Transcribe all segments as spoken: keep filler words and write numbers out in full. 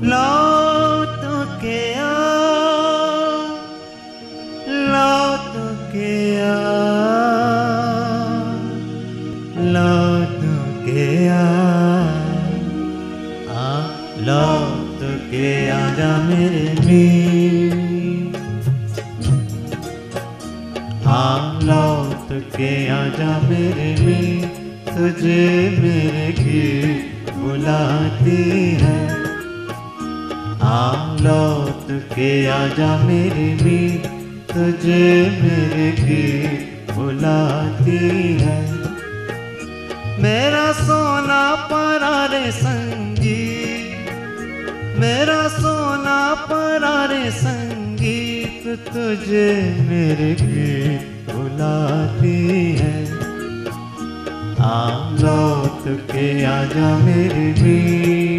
लौट के आओ, लौट के आओ, लौट के आओ, आ लौट के आजा मेरे मीत, आ लौट के आजा मेरे मीत, तुझे मेरे गीत बुलाती है। आ लौट के आजा मेरे मीत, तुझे मेरे गीत बुलाती है। मेरा सोना परारे संगीत, मेरा सोना परारे संगीत, तुझे मेरे गीत बुलाती है। आ लौट के आजा मेरे मीत।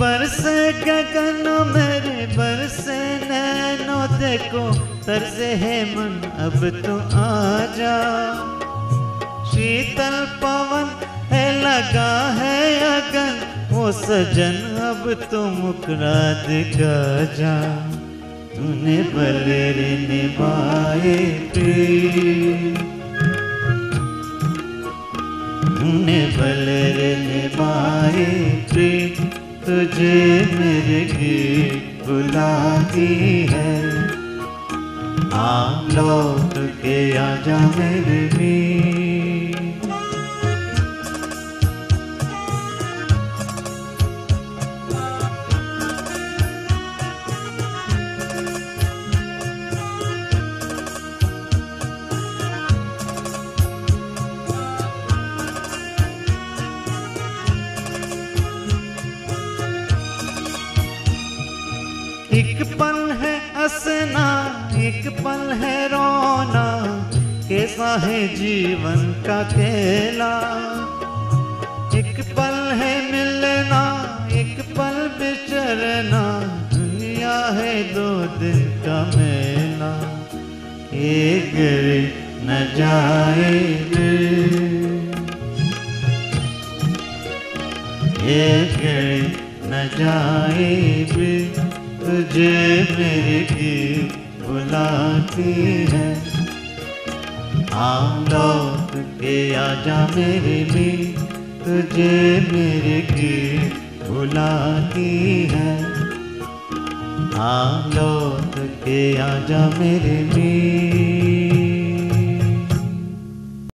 बरसे गगन मेरे बरसे नैनो, देखो तरसे है मन अब तो आजा। शीतल पवन है लगा है अगन, वो सजन अब तो मुकरा दिखा जा। तूने बलेरे निभाए प्रेम, तूने बलेरे निभाए प्रेम, तुझे मेरे गीत बुलाती है। आ लौट के आजा मेरे मीत। एक पल है हंसना, एक पल है रोना, कैसा है जीवन का खेला। एक पल है मिलना, एक पल बिछड़ना, दुनिया है दो दिन का मेला। एक न जाए दिल, एक न जाए दिल, तुझे मेरे गीत बुलाती है। आ लौट के आजा मेरे मीत, तुझे मेरे गीत बुलाती है। आ लौट के आजा मेरे मीत।